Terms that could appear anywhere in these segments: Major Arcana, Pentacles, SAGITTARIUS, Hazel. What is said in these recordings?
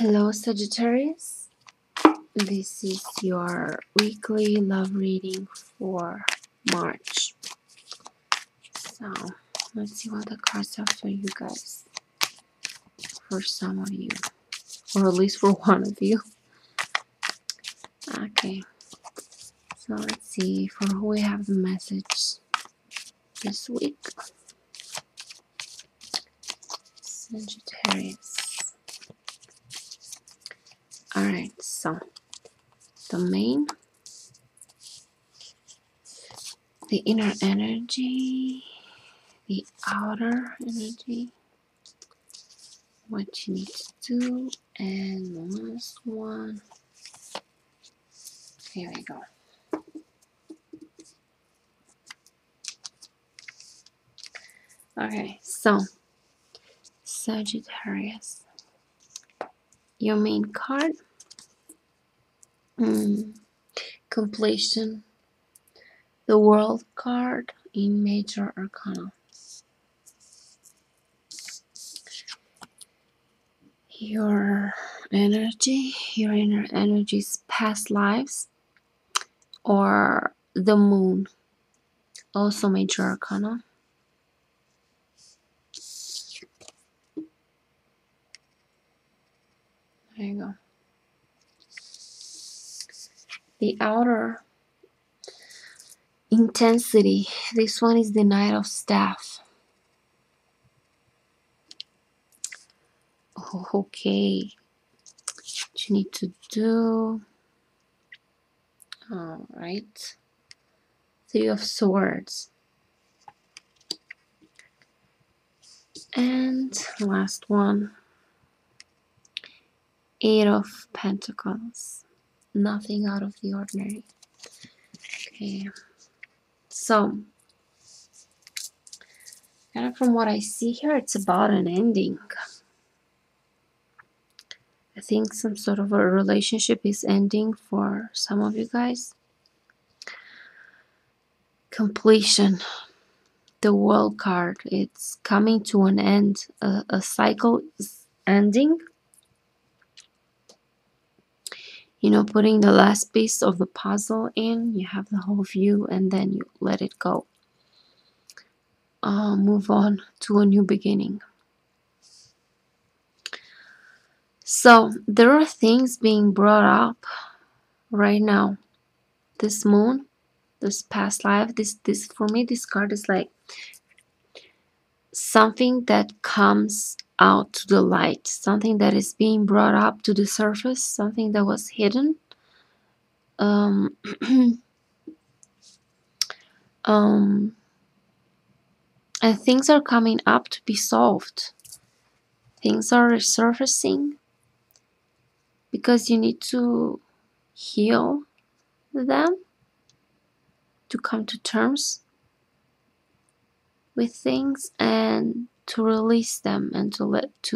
Hello Sagittarius, this is your weekly love reading for March. So let's see what the cards have for you guys, for some of you, or at least for one of you. Okay, so let's see for who we have the message this week. Sagittarius. Alright, so the inner energy, the outer energy, what you need to do, and the last one. Here we go. Okay, so Sagittarius, your main card. Completion, the World card in Major Arcana. Your inner energy is past lives, or the Moon, also Major Arcana. There you go. The outer intensity, this one is the Knight of Staff. Okay, what you need to do. Alright, Three of Swords, and last one, Eight of Pentacles. Nothing out of the ordinary. Okay, so kind of from what I see here, it's about an ending. I think some sort of a relationship is ending for some of you guys. Completion, the World card, it's coming to an end. A cycle is ending. You know, putting the last piece of the puzzle in, you have the whole view and then you let it go. Move on to a new beginning. So there are things being brought up right now. This Moon, this past life, this for me, this card is like something that comes out to the light, something that is being brought up to the surface, something that was hidden. And things are coming up to be solved. Things are resurfacing because you need to heal them, to come to terms with things and to release them and to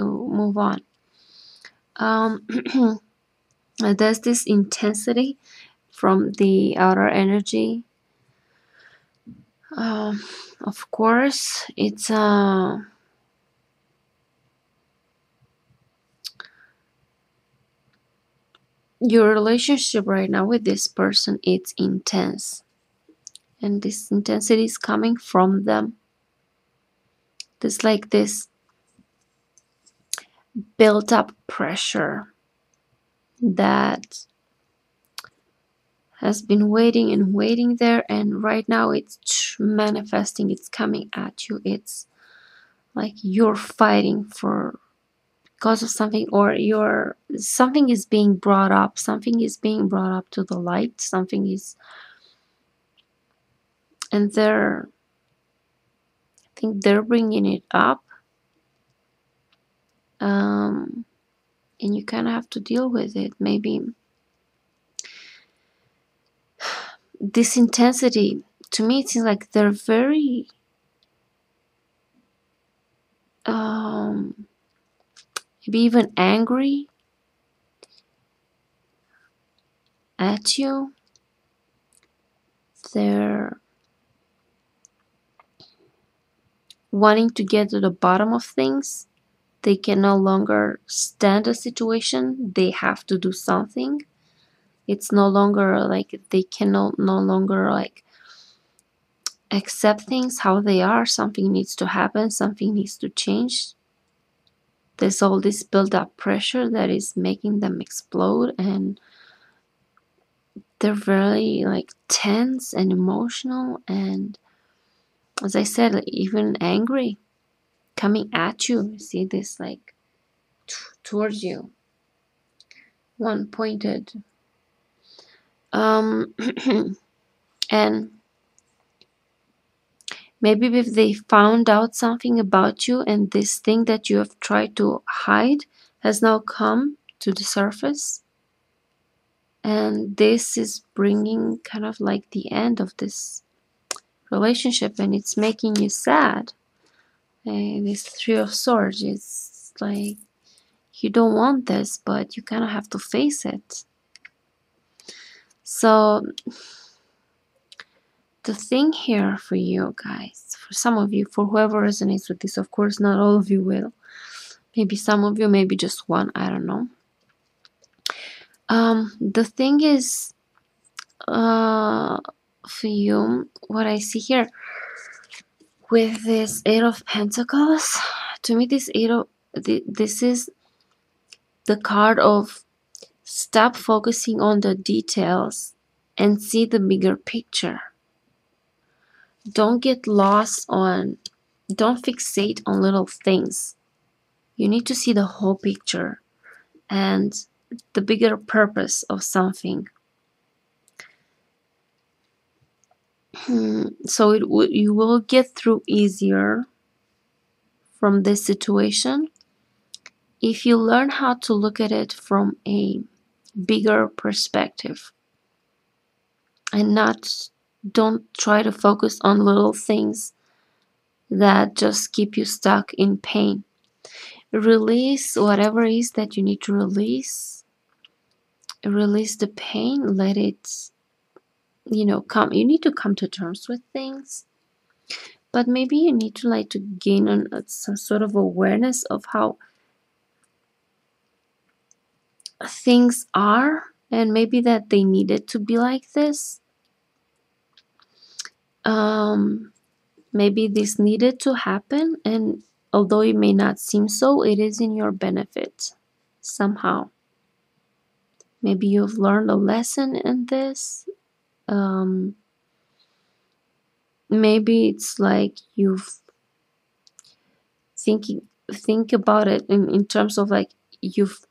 move on. There's this intensity from the outer energy. Of course, it's your relationship right now with this person. It's intense, and this intensity is coming from them. There's like this built up pressure that has been waiting and waiting there, and right now it's manifesting, it's coming at you. It's like you're fighting because of something, or something is being brought up, something is being brought up to the light, something is, and I think they're bringing it up, and you kind of have to deal with it. Maybe this intensity, to me, it seems like they're very maybe even angry at you. They're wanting to get to the bottom of things, They can no longer stand a situation. They have to do something. It's no longer like they cannot no longer accept things how they are. Something needs to happen. Something needs to change. There's all this built-up pressure that is making them explode, and they're very tense and emotional, and as I said, even angry, coming at you. See this towards you. One pointed. And maybe if they found out something about you, and this thing that you have tried to hide has now come to the surface. And this is bringing kind of the end of this relationship, and it's making you sad. And this Three of Swords, it's like you don't want this, but you kind of have to face it. So the thing here for you guys, for some of you, for whoever resonates with this, of course not all of you will, maybe some of you, maybe just one, I don't know. The thing is, for you, what I see here with this Eight of Pentacles, to me this this is the card of stop focusing on the details and see the bigger picture. Don't get lost on, don't fixate on little things. You need to see the whole picture and the bigger purpose of something. So you will get through easier from this situation if you learn how to look at it from a bigger perspective, and don't try to focus on little things that just keep you stuck in pain. Release whatever it is that you need to release. Release the pain. Let it, come. You need to come to terms with things. But maybe you need to to gain some sort of awareness of how things are, and maybe that they needed to be like this. Maybe this needed to happen, and although it may not seem so, it is in your benefit somehow. Maybe you've learned a lesson in this. Maybe it's you've think about it in terms of you've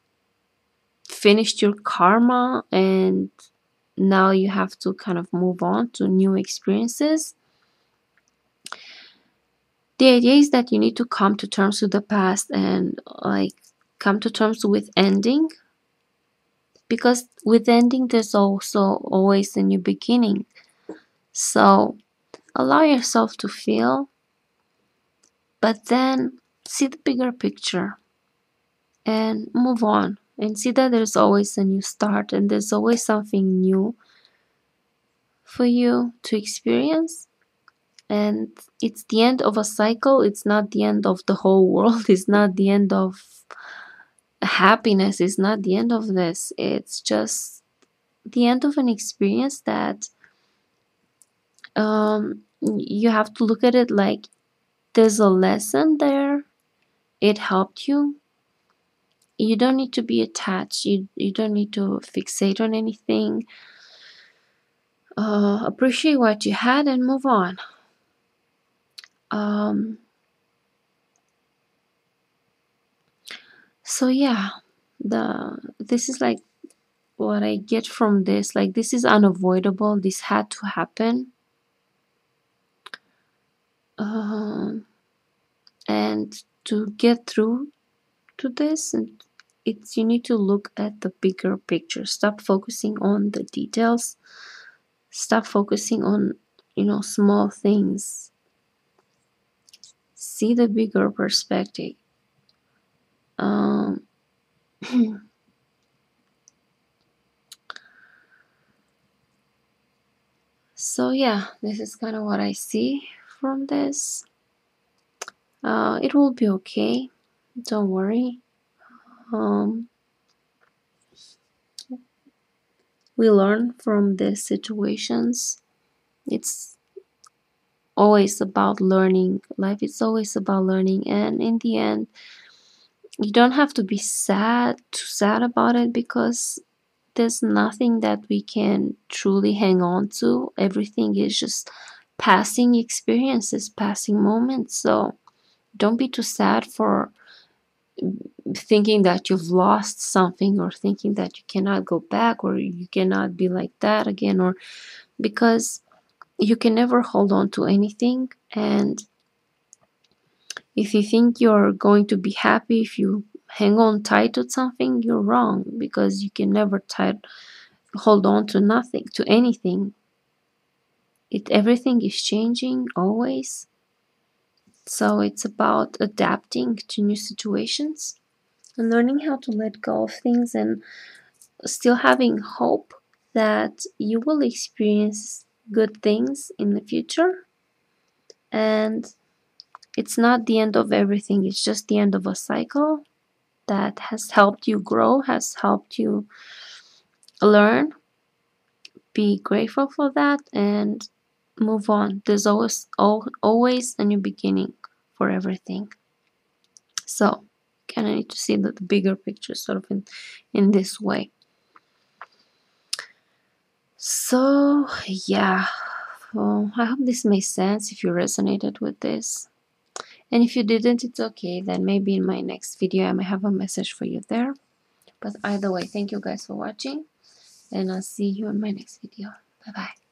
finished your karma, and now you have to kind of move on to new experiences. The idea is that you need to come to terms with the past and come to terms with ending, because with ending there's also always a new beginning. So allow yourself to feel, but then see the bigger picture and move on. And see that there's always a new start, and there's always something new for you to experience. And it's the end of a cycle. It's not the end of the whole world. It's not the end of happiness. It's not the end of this. It's just the end of an experience that you have to look at it there's a lesson there. It helped you. You don't need to be attached. You don't need to fixate on anything. Appreciate what you had and move on. So yeah, this is what I get from this. This is unavoidable. This had to happen. And to get through to this, and you need to look at the bigger picture. Stop focusing on the details. Stop focusing on small things. See the bigger perspective. So yeah, this is kind of what I see from this. It will be okay. Don't worry. We learn from these situations. It's always about learning. Life is always about learning. And in the end, you don't have to be too sad about it, because there's nothing that we can truly hang on to. Everything is just passing experiences, passing moments. So don't be too sad for thinking that you've lost something, or thinking that you cannot go back, or you cannot be like that again, or because you can never hold on to anything. And if you think you're going to be happy if you hang on tight to something, you're wrong, because you can never hold on to nothing, to anything. Everything is changing always. So it's about adapting to new situations and learning how to let go of things, and still having hope that you will experience good things in the future. And it's not the end of everything. It's just the end of a cycle that has helped you grow, has helped you learn. Be grateful for that and move on. There's always a new beginning for everything. So kind of need to see the bigger picture sort of in this way. So yeah, I hope this made sense, if you resonated with this. And if you didn't, it's okay. Then maybe in my next video I may have a message for you there. But either way, thank you guys for watching, and I'll see you in my next video. Bye bye.